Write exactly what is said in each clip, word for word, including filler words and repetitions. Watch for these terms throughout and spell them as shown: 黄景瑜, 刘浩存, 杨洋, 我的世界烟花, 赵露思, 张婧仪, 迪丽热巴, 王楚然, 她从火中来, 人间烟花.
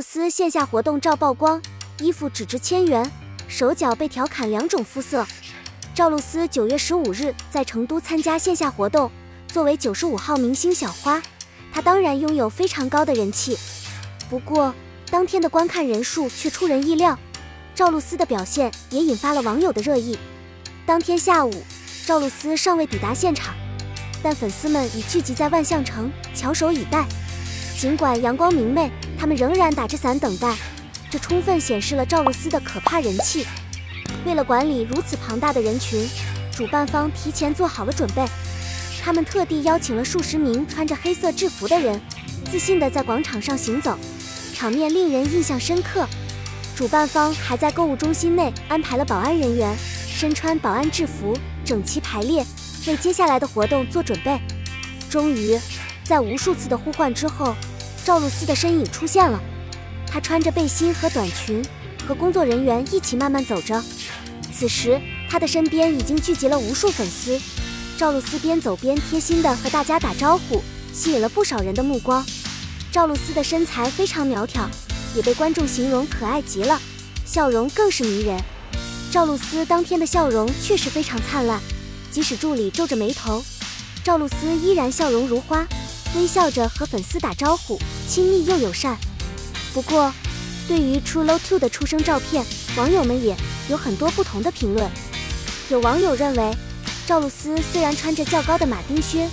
寿司线下活动照曝光，衣服只值千元，手脚被调侃两种肤色。赵露思九月十五日在成都参加线下活动，作为九十五号明星小花，她当然拥有非常高的人气。不过，当天的观看人数却出人意料，赵露思的表现也引发了网友的热议。当天下午，赵露思尚未抵达现场，但粉丝们已聚集在万象城，翘首以待。尽管阳光明媚，他们仍然打着伞等待，这充分显示了赵露思的可怕人气。为了管理如此庞大的人群，主办方提前做好了准备，他们特地邀请了数十名穿着黑色制服的人，自信地在广场上行走，场面令人印象深刻。主办方还在购物中心内安排了保安人员，身穿保安制服，整齐排列，为接下来的活动做准备。终于，在无数次的呼唤之后，赵露思的身影出现了，她穿着背心和短裙，和工作人员一起慢慢走着。此时，她的身边已经聚集了无数粉丝。赵露思边走边贴心地和大家打招呼，吸引了不少人的目光。赵露思的身材非常苗条，也被观众形容可爱极了，笑容更是迷人。赵露思当天的笑容确实非常灿烂，即使助理皱着眉头，赵露思依然笑容如花，微笑着和粉丝打招呼，亲密又友善。不过，对于 True Love two 的出生照片，网友们也有很多不同的评论。有网友认为，赵露思虽然穿着较高的马丁靴，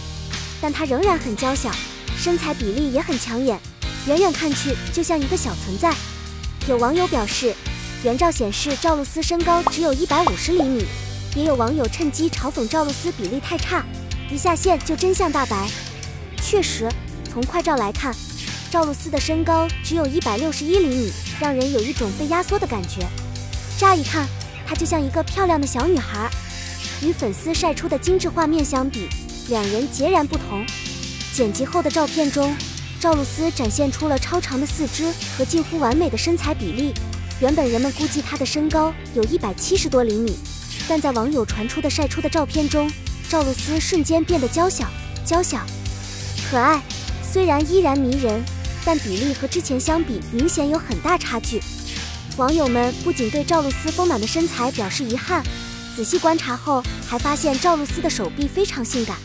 但她仍然很娇小，身材比例也很抢眼，远远看去就像一个小存在。有网友表示，原照显示赵露思身高只有一百五十厘米。也有网友趁机嘲讽赵露思比例太差，一下线就真相大白。确实，从快照来看，赵露思的身高只有一百六十一厘米，让人有一种被压缩的感觉。乍一看，她就像一个漂亮的小女孩。与粉丝晒出的精致画面相比，两人截然不同。剪辑后的照片中，赵露思展现出了超长的四肢和近乎完美的身材比例。原本人们估计她的身高有一百七十多厘米，但在网友传出的晒出的照片中，赵露思瞬间变得娇小、娇小。可爱虽然依然迷人，但比例和之前相比明显有很大差距。网友们不仅对赵露思丰满的身材表示遗憾，仔细观察后还发现赵露思的手臂非常性感。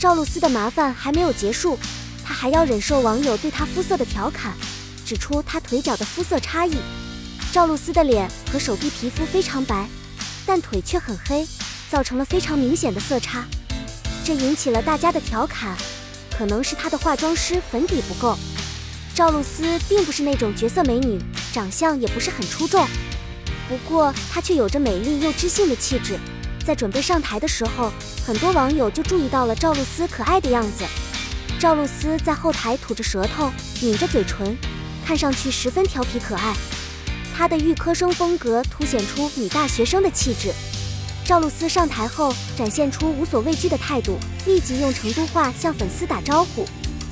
赵露思的麻烦还没有结束，她还要忍受网友对她肤色的调侃，指出她腿脚的肤色差异。赵露思的脸和手臂皮肤非常白，但腿却很黑，造成了非常明显的色差，这引起了大家的调侃。可能是她的化妆师粉底不够。赵露思并不是那种绝色美女，长相也不是很出众，不过她却有着美丽又知性的气质。在准备上台的时候，很多网友就注意到了赵露思可爱的样子。赵露思在后台吐着舌头，抿着嘴唇，看上去十分调皮可爱。她的预科生风格凸显出女大学生的气质。赵露思上台后展现出无所畏惧的态度，立即用成都话向粉丝打招呼，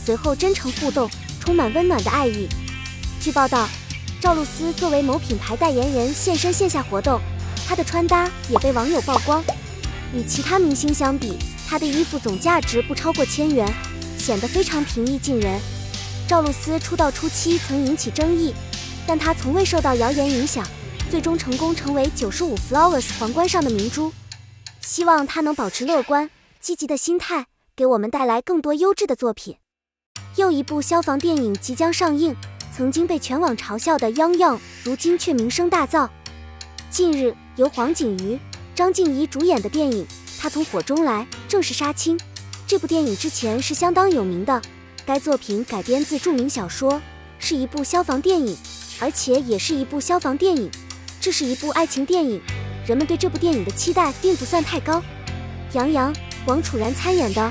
随后真诚互动，充满温暖的爱意。据报道，赵露思作为某品牌代言人现身线下活动，她的穿搭也被网友曝光。与其他明星相比，她的衣服总价值不超过千元，显得非常平易近人。赵露思出道初期曾引起争议，但她从未受到谣言影响，最终成功成为九十五 flowers 皇冠上的明珠。希望她能保持乐观积极的心态，给我们带来更多优质的作品。又一部消防电影即将上映，曾经被全网嘲笑的 Yang Yang 如今却名声大噪。近日，由黄景瑜、张婧仪主演的电影《她从火中来》正式杀青。这部电影之前是相当有名的，该作品改编自著名小说，是一部消防电影，而且也是一部消防电影。这是一部爱情电影，人们对这部电影的期待并不算太高。杨洋、王楚然参演的《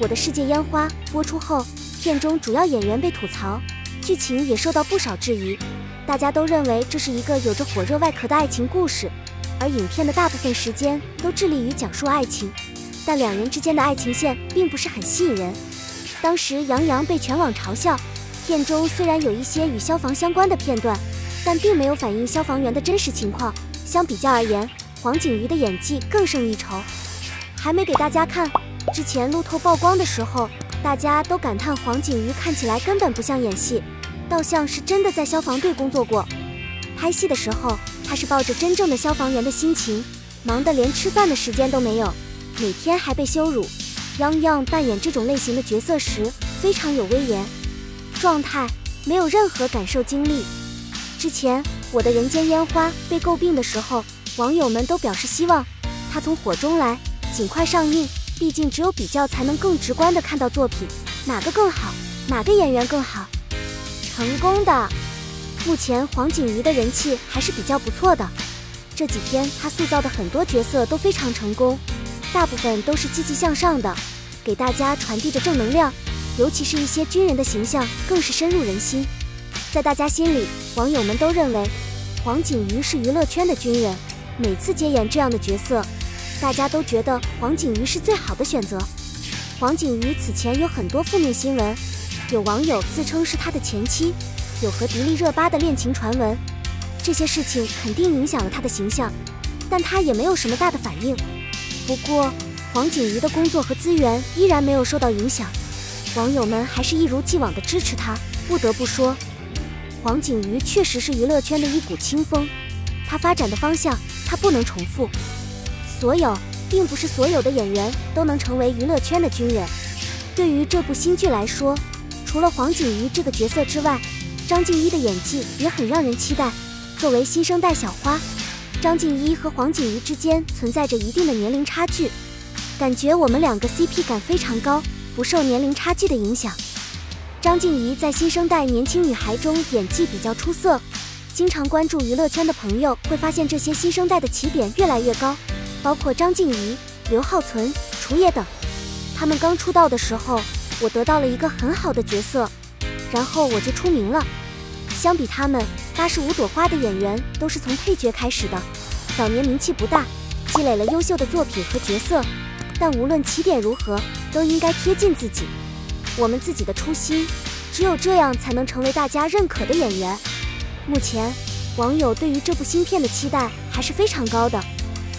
我的世界烟花》播出后，片中主要演员被吐槽，剧情也受到不少质疑。大家都认为这是一个有着火热外壳的爱情故事，而影片的大部分时间都致力于讲述爱情，但两人之间的爱情线并不是很吸引人。当时杨洋被全网嘲笑，片中虽然有一些与消防相关的片段，但并没有反映消防员的真实情况。相比较而言，黄景瑜的演技更胜一筹。还没给大家看之前，路透曝光的时候，大家都感叹黄景瑜看起来根本不像演戏，倒像是真的在消防队工作过。拍戏的时候，他是抱着真正的消防员的心情，忙得连吃饭的时间都没有，每天还被羞辱。杨洋扮演这种类型的角色时，非常有威严，状态没有任何感受经历。之前我的《人间烟花》被诟病的时候，网友们都表示希望他从火中来，尽快上映。毕竟只有比较，才能更直观地看到作品哪个更好，哪个演员更好。成功的，目前黄景瑜的人气还是比较不错的。这几天他塑造的很多角色都非常成功，大部分都是积极向上的，给大家传递着正能量。尤其是一些军人的形象更是深入人心。在大家心里，网友们都认为黄景瑜是娱乐圈的军人，每次接演这样的角色，大家都觉得黄景瑜是最好的选择。黄景瑜此前有很多负面新闻，有网友自称是他的前妻，有和迪丽热巴的恋情传闻，这些事情肯定影响了他的形象，但他也没有什么大的反应。不过黄景瑜的工作和资源依然没有受到影响，网友们还是一如既往的支持他。不得不说，黄景瑜确实是娱乐圈的一股清风，他发展的方向他不能重复。所有并不是所有的演员都能成为娱乐圈的军人。对于这部新剧来说，除了黄景瑜这个角色之外，张婧一的演技也很让人期待。作为新生代小花，张婧一和黄景瑜之间存在着一定的年龄差距，感觉我们两个 C P 感非常高，不受年龄差距的影响。张婧一在新生代年轻女孩中演技比较出色，经常关注娱乐圈的朋友会发现这些新生代的起点越来越高，包括张婧一、刘浩存、楚野等。他们刚出道的时候，我得到了一个很好的角色，然后我就出名了。相比他们，八十五朵花的演员都是从配角开始的，早年名气不大，积累了优秀的作品和角色，但无论起点如何，都应该贴近自己，我们自己的初心，只有这样才能成为大家认可的演员。目前网友对于这部新片的期待还是非常高的，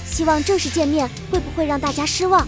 希望正式见面会不会让大家失望？